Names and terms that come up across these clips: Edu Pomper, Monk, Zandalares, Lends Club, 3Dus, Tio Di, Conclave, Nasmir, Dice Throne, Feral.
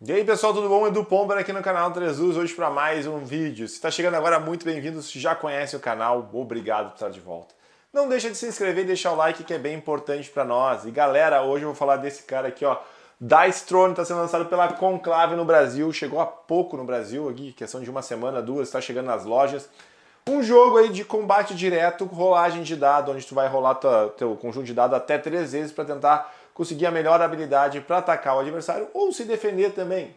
E aí pessoal, tudo bom? Edu Pomper aqui no canal 3Dus, hoje para mais um vídeo. Se está chegando agora, muito bem-vindo. Se já conhece o canal, obrigado por estar de volta. Não deixa de se inscrever e deixar o like que é bem importante para nós. E galera, hoje eu vou falar desse cara aqui, ó. Dice Throne está sendo lançado pela Conclave no Brasil. Chegou há pouco no Brasil, aqui, questão de uma semana, duas, está chegando nas lojas. Um jogo aí de combate direto, rolagem de dado, onde tu vai rolar teu conjunto de dado até 3 vezes para tentar conseguir a melhor habilidade para atacar o adversário ou se defender também.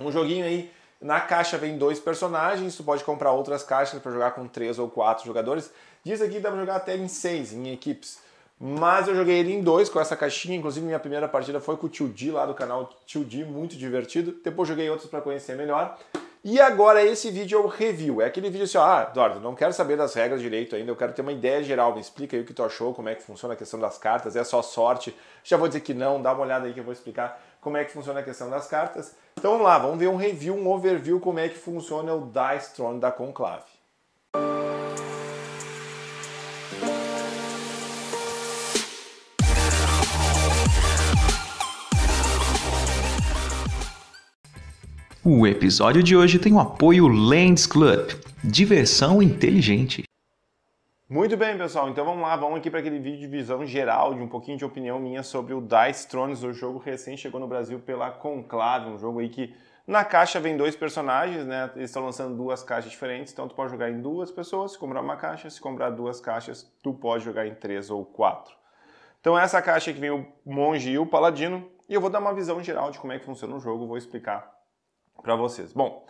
Um joguinho aí, na caixa vem 2 personagens, tu pode comprar outras caixas para jogar com 3 ou 4 jogadores. Diz aqui que dá para jogar até em 6, em equipes. Mas eu joguei ele em 2 com essa caixinha, inclusive minha primeira partida foi com o Tio Di lá do canal Tio Di, muito divertido. Depois joguei outros para conhecer melhor. E agora esse vídeo é o review, é aquele vídeo assim, ó, Eduardo, não quero saber das regras direito ainda, eu quero ter uma ideia geral, me explica aí o que tu achou, como é que funciona a questão das cartas, é só sorte, já vou dizer que não, dá uma olhada aí que eu vou explicar como é que funciona a questão das cartas. Então vamos lá, vamos ver um review, um overview, como é que funciona o Dice Throne da Conclave. O episódio de hoje tem o apoio Lends Club, diversão inteligente. Muito bem, pessoal, então vamos lá, vamos aqui para aquele vídeo de visão geral, de um pouquinho de opinião minha sobre o Dice Throne, o jogo recém chegou no Brasil pela Conclave, um jogo aí que na caixa vem 2 personagens, né? Eles estão lançando 2 caixas diferentes, então tu pode jogar em 2 pessoas, se comprar uma caixa, se comprar 2 caixas, tu pode jogar em 3 ou 4. Então essa caixa que vem o Monge e o Paladino, e eu vou dar uma visão geral de como é que funciona o jogo, vou explicar para vocês. Bom,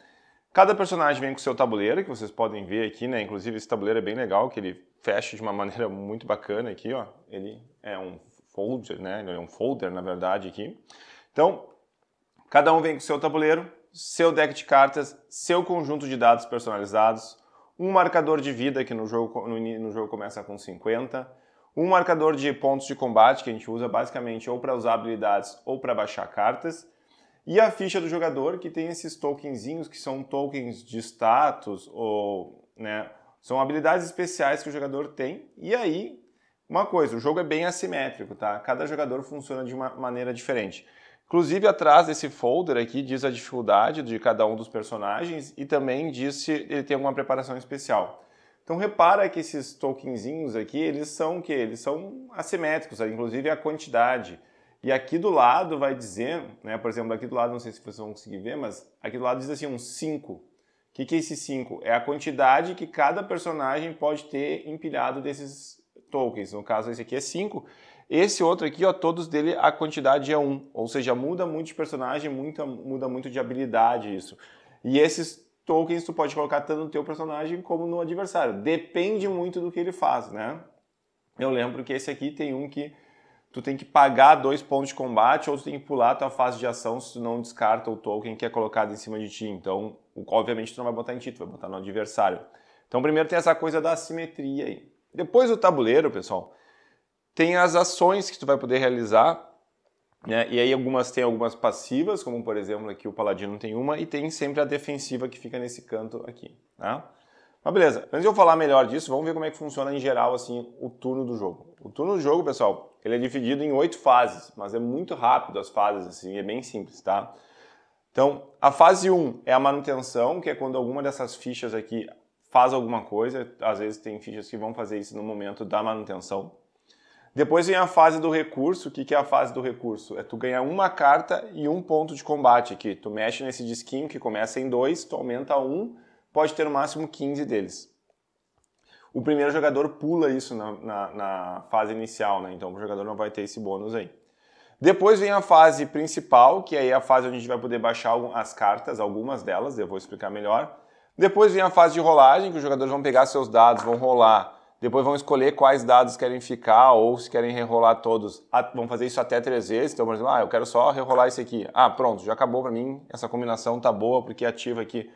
cada personagem vem com seu tabuleiro, que vocês podem ver aqui, né? Inclusive esse tabuleiro é bem legal, que ele fecha de uma maneira muito bacana aqui, ó. Ele é um folder, né? Ele é um folder, na verdade, aqui. Então, cada um vem com seu tabuleiro, seu deck de cartas, seu conjunto de dados personalizados, um marcador de vida, que no jogo começa com 50, um marcador de pontos de combate, que a gente usa basicamente ou para usar habilidades ou para baixar cartas, e a ficha do jogador, que tem esses tokenzinhos, que são tokens de status, ou, né, são habilidades especiais que o jogador tem. E aí, uma coisa, o jogo é bem assimétrico, tá? Cada jogador funciona de uma maneira diferente. Inclusive, atrás desse folder aqui, diz a dificuldade de cada um dos personagens e também diz se ele tem alguma preparação especial. Então, repara que esses tokenzinhos aqui, eles são o quê? Eles são assimétricos, inclusive a quantidade. E aqui do lado vai dizer, né, por exemplo, aqui do lado, não sei se vocês vão conseguir ver, mas aqui do lado diz assim, um 5. O que é esse 5? É a quantidade que cada personagem pode ter empilhado desses tokens. No caso, esse aqui é 5. Esse outro aqui, ó, todos dele, a quantidade é 1. Ou seja, muda muito de personagem, muda muito de habilidade isso. E esses tokens tu pode colocar tanto no teu personagem como no adversário. Depende muito do que ele faz, né? Eu lembro que esse aqui tem um que tu tem que pagar 2 pontos de combate ou tu tem que pular a tua fase de ação se tu não descarta o token que é colocado em cima de ti. Então, obviamente, tu não vai botar em ti, tu vai botar no adversário. Então, primeiro tem essa coisa da assimetria aí. Depois do tabuleiro, pessoal, tem as ações que tu vai poder realizar, né? E aí tem algumas passivas, como por exemplo aqui o Paladino tem uma, e tem sempre a defensiva que fica nesse canto aqui, né? Mas beleza, antes de eu falar melhor disso, vamos ver como é que funciona em geral assim, o turno do jogo. O turno do jogo, pessoal, ele é dividido em 8 fases, mas é muito rápido as fases, assim, é bem simples, tá? Então, a fase 1 é a manutenção, que é quando alguma dessas fichas aqui faz alguma coisa, às vezes tem fichas que vão fazer isso no momento da manutenção. Depois vem a fase do recurso. O que é a fase do recurso? É tu ganhar uma carta e um ponto de combate aqui. Tu mexe nesse disquinho que começa em 2, tu aumenta a 1, pode ter no máximo 15 deles. O primeiro jogador pula isso na fase inicial, né? Então o jogador não vai ter esse bônus aí. Depois vem a fase principal, que aí é a fase onde a gente vai poder baixar as cartas, algumas delas, eu vou explicar melhor. Depois vem a fase de rolagem, que os jogadores vão pegar seus dados, vão rolar, depois vão escolher quais dados querem ficar ou se querem rerolar todos. Vão fazer isso até 3 vezes, então por exemplo, eu quero só rerolar esse aqui. Pronto, já acabou pra mim, essa combinação tá boa porque ativa aqui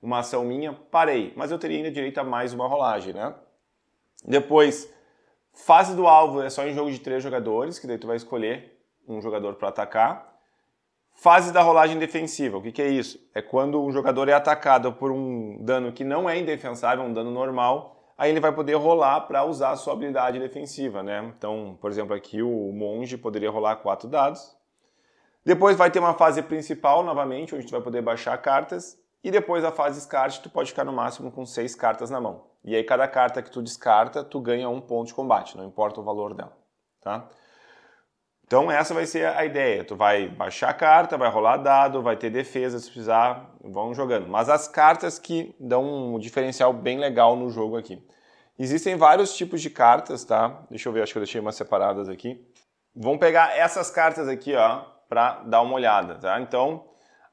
uma ação minha, parei. Mas eu teria ainda direito a mais uma rolagem, né? Depois, fase do alvo é só em jogo de 3 jogadores, que daí tu vai escolher um jogador para atacar. Fase da rolagem defensiva, o que é isso? É quando um jogador é atacado por um dano que não é indefensável, um dano normal, aí ele vai poder rolar para usar a sua habilidade defensiva, né? Então, por exemplo, aqui o monge poderia rolar 4 dados. Depois vai ter uma fase principal, novamente, onde tu vai poder baixar cartas. E depois a fase descarte, tu pode ficar no máximo com 6 cartas na mão. E aí cada carta que tu descarta, tu ganha 1 ponto de combate, não importa o valor dela, tá? Então essa vai ser a ideia. Tu vai baixar a carta, vai rolar dado, vai ter defesa se precisar, vão jogando. Mas as cartas que dão um diferencial bem legal no jogo aqui. Existem vários tipos de cartas, tá? Deixa eu ver, acho que eu deixei umas separadas aqui. Vamos pegar essas cartas aqui, ó, pra dar uma olhada, tá? Então...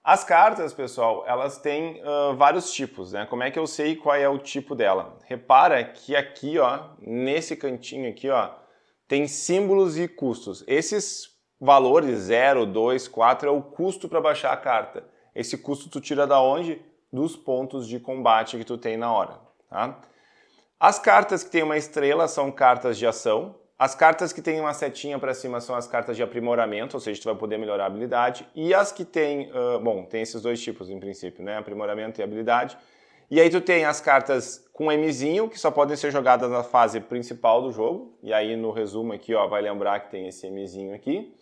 as cartas, pessoal, elas têm vários tipos, né? Como é que eu sei qual é o tipo dela? Repara que aqui, ó, nesse cantinho aqui, ó, tem símbolos e custos. Esses valores 0, 2, 4 é o custo para baixar a carta. Esse custo tu tira da onde? Dos pontos de combate que tu tem na hora, tá? As cartas que tem uma estrela são cartas de ação. As cartas que tem uma setinha para cima são as cartas de aprimoramento, ou seja, tu vai poder melhorar a habilidade. E as que tem, bom, tem esses dois tipos em princípio, né? Aprimoramento e habilidade. E aí tu tem as cartas com Mzinho, que só podem ser jogadas na fase principal do jogo. E aí no resumo aqui, ó, vai lembrar que tem esse Mzinho aqui.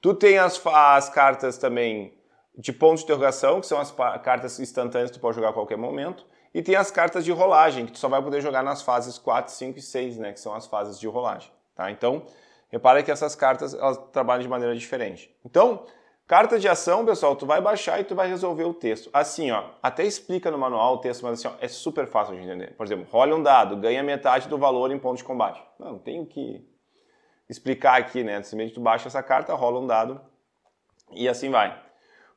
Tu tem as cartas também de ponto de interrogação, que são as cartas instantâneas que tu pode jogar a qualquer momento. E tem as cartas de rolagem, que tu só vai poder jogar nas fases 4, 5 e 6, né? Que são as fases de rolagem. Tá? Então, repara que essas cartas elas trabalham de maneira diferente. Então, carta de ação, pessoal, tu vai baixar e tu vai resolver o texto. Assim, ó, até explica no manual o texto, mas assim, ó, é super fácil de entender. Por exemplo, rola um dado, ganha metade do valor em ponto de combate. Não tem o que explicar aqui, né? Simplesmente tu baixa essa carta, rola um dado e assim vai.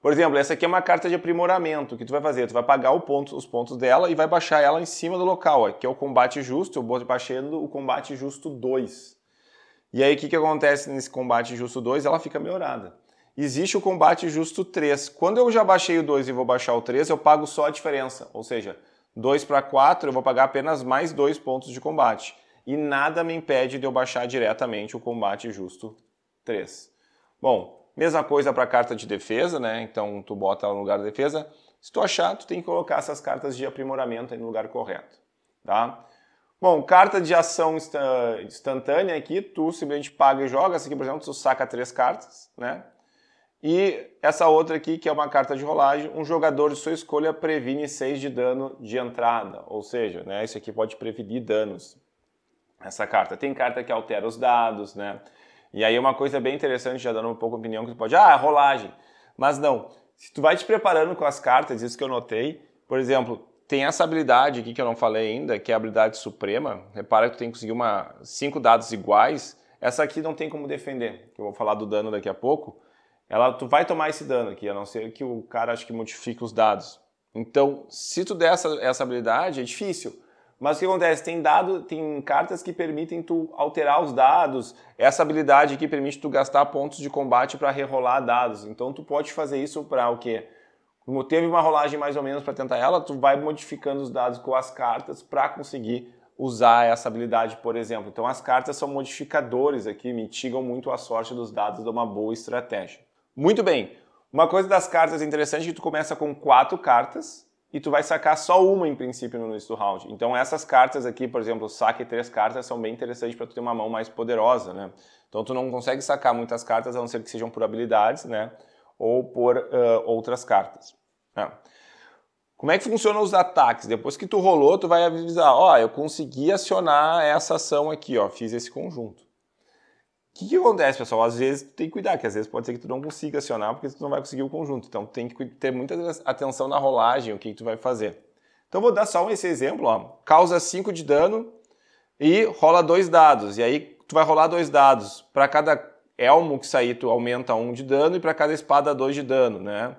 Por exemplo, essa aqui é uma carta de aprimoramento. O que tu vai fazer? Tu vai pagar os pontos dela e vai baixar ela em cima do local, ó, que é o combate justo. Eu vou baixando o combate justo 2. E aí o que acontece nesse combate justo 2? Ela fica melhorada. Existe o combate justo 3. Quando eu já baixei o 2 e vou baixar o 3, eu pago só a diferença. Ou seja, 2 para 4 eu vou pagar apenas mais 2 pontos de combate. E nada me impede de eu baixar diretamente o combate justo 3. Bom, mesma coisa para a carta de defesa, né? Então tu bota ela no lugar da defesa. Se tu achar, tu tem que colocar essas cartas de aprimoramento aí no lugar correto, tá? Bom, carta de ação instantânea aqui, tu simplesmente paga e joga. Essa aqui, por exemplo, tu saca 3 cartas, né? E essa outra aqui, que é uma carta de rolagem, um jogador de sua escolha previne 6 de dano de entrada. Ou seja, né, isso aqui pode prevenir danos. Essa carta. Tem carta que altera os dados, né? E aí uma coisa bem interessante, já dando um pouco de opinião, que tu pode... ah, rolagem! Mas não. Se tu vai te preparando com as cartas, isso que eu notei, por exemplo... tem essa habilidade aqui que eu não falei ainda, que é a habilidade suprema. Repara que tu tem que conseguir 5 dados iguais. Essa aqui não tem como defender, que eu vou falar do dano daqui a pouco. Tu vai tomar esse dano aqui, a não ser que o cara acho que modifique os dados. Então, se tu der essa habilidade, é difícil. Mas o que acontece? Tem cartas que permitem tu alterar os dados. Essa habilidade aqui permite tu gastar pontos de combate para rerolar dados. Então, tu pode fazer isso para o quê? Como teve uma rolagem mais ou menos para tentar ela, tu vai modificando os dados com as cartas para conseguir usar essa habilidade, por exemplo. Então as cartas são modificadores aqui, mitigam muito a sorte dos dados, dá uma boa estratégia. Muito bem, uma coisa das cartas interessante é que tu começa com 4 cartas e tu vai sacar só uma em princípio no início do round. Então essas cartas aqui, por exemplo, saque 3 cartas, são bem interessantes para tu ter uma mão mais poderosa, né? Então tu não consegue sacar muitas cartas, a não ser que sejam por habilidades, né? Ou por outras cartas. Como é que funcionam os ataques? Depois que tu rolou, tu vai avisar, ó, eu consegui acionar essa ação aqui, ó, fiz esse conjunto. O que acontece, pessoal? Às vezes tu tem que cuidar, que às vezes pode ser que tu não consiga acionar porque tu não vai conseguir o conjunto. Então tu tem que ter muita atenção na rolagem, o que tu vai fazer. Então vou dar só esse exemplo, ó, causa 5 de dano e rola 2 dados. E aí tu vai rolar 2 dados. Para cada elmo que sair, tu aumenta 1 de dano e para cada espada 2 de dano, né?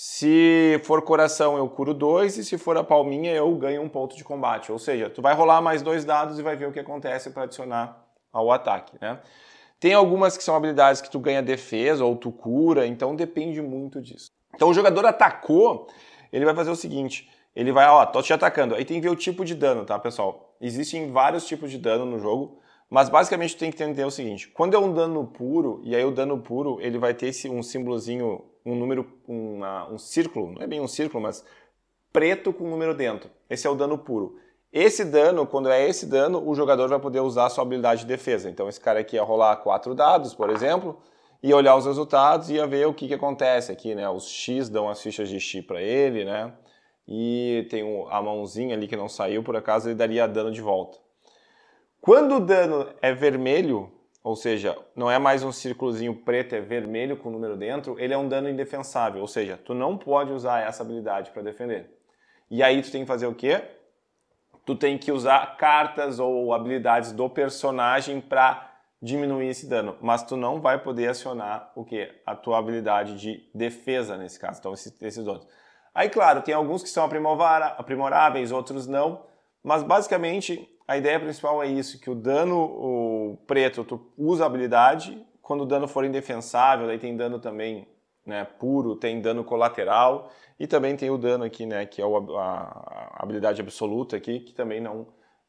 Se for coração, eu curo 2, e se for a palminha, eu ganho 1 ponto de combate. Ou seja, tu vai rolar mais 2 dados e vai ver o que acontece para adicionar ao ataque, né? Tem algumas que são habilidades que tu ganha defesa ou tu cura, então depende muito disso. Então o jogador atacou, ele vai fazer o seguinte, ele vai, ó, tô te atacando. Aí tem que ver o tipo de dano, tá, pessoal? Existem vários tipos de dano no jogo, mas basicamente tu tem que entender o seguinte, quando é um dano puro, e aí o dano puro, ele vai ter um símbolozinho... um número, um círculo, não é bem um círculo, mas preto com um número dentro. Esse é o dano puro. Esse dano, quando é esse dano, o jogador vai poder usar a sua habilidade de defesa. Então esse cara aqui ia rolar 4 dados, por exemplo, ia olhar os resultados e ia ver o que acontece aqui, né? Os X dão as fichas de X para ele, né? E tem a mãozinha ali que não saiu, por acaso ele daria dano de volta. Quando o dano é vermelho, ou seja, não é mais um círculozinho preto, é vermelho com o número dentro, ele é um dano indefensável, ou seja, tu não pode usar essa habilidade para defender. E aí tu tem que fazer o quê? Tu tem que usar cartas ou habilidades do personagem para diminuir esse dano, mas tu não vai poder acionar o quê? A tua habilidade de defesa nesse caso, então esses dois. Aí, claro, tem alguns que são aprimoráveis, outros não, mas basicamente a ideia principal é isso, que o dano preto tu usa a habilidade, quando o dano for indefensável, daí tem dano também, né, puro, tem dano colateral e também tem o dano aqui, né, que é a habilidade absoluta aqui, que também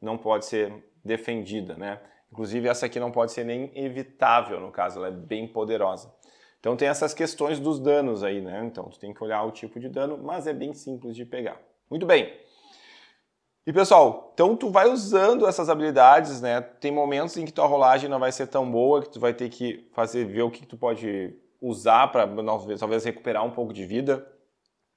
não pode ser defendida, né? Inclusive essa aqui não pode ser nem evitável, no caso, ela é bem poderosa. Então tem essas questões dos danos aí, né? Então tu tem que olhar o tipo de dano, mas é bem simples de pegar. Muito bem. E pessoal, então tu vai usando essas habilidades, né? Tem momentos em que tua rolagem não vai ser tão boa, que tu vai ter que ver o que tu pode usar para talvez recuperar um pouco de vida,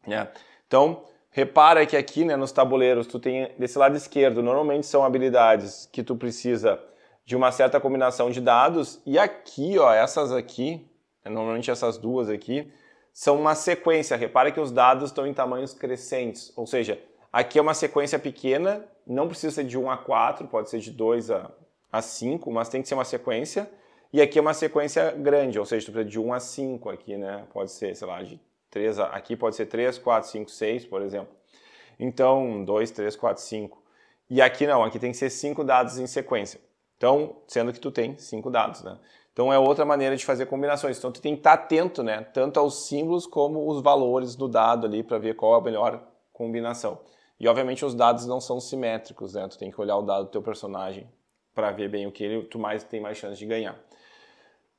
né? Então repara que aqui, né, nos tabuleiros tu tem desse lado esquerdo, normalmente são habilidades que tu precisa de uma certa combinação de dados, e aqui, ó, essas aqui, normalmente essas duas aqui, são uma sequência. Repara que os dados estão em tamanhos crescentes, ou seja, aqui é uma sequência pequena, não precisa ser de 1 a 4, pode ser de 2 a 5, mas tem que ser uma sequência, e aqui é uma sequência grande, ou seja, tu precisa de 1 a 5 aqui, né? Pode ser, sei lá, de 3 a... aqui pode ser 3, 4, 5, 6, por exemplo. Então, 2, 3, 4, 5. E aqui não, aqui tem que ser 5 dados em sequência. Então, sendo que tu tem 5 dados, né? Então é outra maneira de fazer combinações. Então tu tem que estar atento, né? Tanto aos símbolos como os valores do dado ali para ver qual é a melhor combinação. E obviamente os dados não são simétricos, né? Tu tem que olhar o dado do teu personagem para ver bem o que ele tem mais chance de ganhar.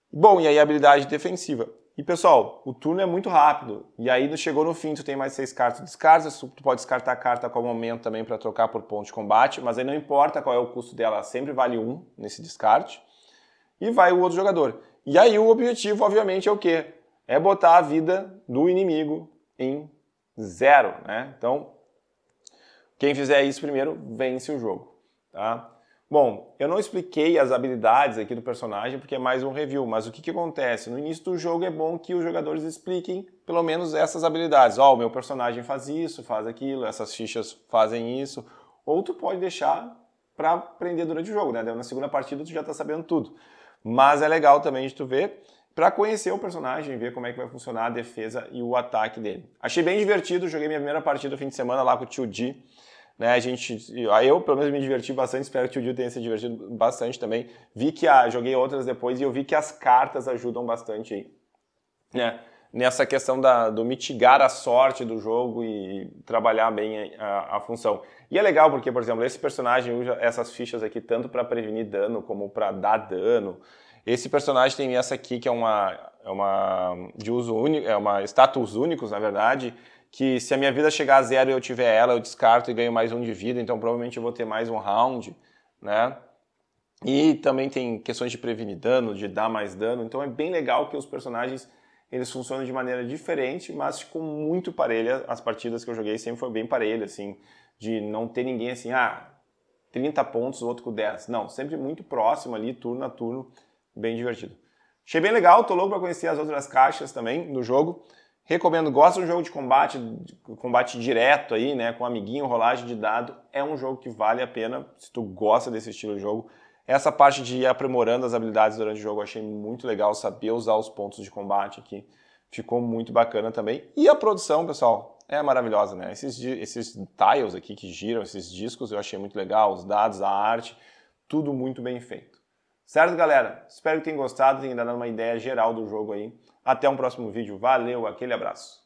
Bom, e aí a habilidade defensiva. E pessoal, o turno é muito rápido. E aí chegou no fim, tu tem mais 6 cartas, tu descarta, tu pode descartar a carta a qualquer momento também para trocar por ponto de combate, mas aí não importa qual é o custo dela, ela sempre vale 1 nesse descarte. E vai o outro jogador. E aí o objetivo, obviamente, é o quê? É botar a vida do inimigo em 0, né? Então, quem fizer isso primeiro, vence o jogo, tá? Bom, eu não expliquei as habilidades aqui do personagem, porque é mais um review, mas o que acontece? No início do jogo é bom que os jogadores expliquem, pelo menos, essas habilidades. Ó, o meu personagem faz isso, faz aquilo, essas fichas fazem isso. Ou tu pode deixar para aprender durante o jogo, né? Na segunda partida tu já tá sabendo tudo. Mas é legal também de tu ver, para conhecer o personagem, ver como é que vai funcionar a defesa e o ataque dele. Achei bem divertido, joguei minha primeira partida no fim de semana lá com o Tio Di, né? Eu pelo menos me diverti bastante, espero que o Tio Di tenha se divertido bastante também. Joguei outras depois e eu vi que as cartas ajudam bastante aí, né? Nessa questão do mitigar a sorte do jogo e trabalhar bem a função. E é legal porque, por exemplo, esse personagem usa essas fichas aqui tanto para prevenir dano como para dar dano. Esse personagem tem essa aqui que é uma status únicos, na verdade, que se a minha vida chegar a 0 e eu tiver ela, eu descarto e ganho mais 1 de vida, então provavelmente eu vou ter mais 1 round, né? E também tem questões de prevenir dano, de dar mais dano, então é bem legal que os personagens eles funcionam de maneira diferente, mas ficou muito parelha. As partidas que eu joguei sempre foi bem parelha, assim, de não ter ninguém assim, 30 pontos, o outro com 10. Não, sempre muito próximo ali, turno a turno, bem divertido. Achei bem legal, tô louco pra conhecer as outras caixas também do jogo. Recomendo, gosta de um jogo de combate direto aí, né, com amiguinho, rolagem de dado. É um jogo que vale a pena, se tu gosta desse estilo de jogo. Essa parte de ir aprimorando as habilidades durante o jogo eu achei muito legal, saber usar os pontos de combate aqui. Ficou muito bacana também. E a produção, pessoal, é maravilhosa, né? Esses tiles aqui que giram, esses discos, eu achei muito legal. Os dados, a arte, tudo muito bem feito. Certo, galera? Espero que tenham gostado, tenham dado uma ideia geral do jogo aí. Até um próximo vídeo. Valeu, aquele abraço.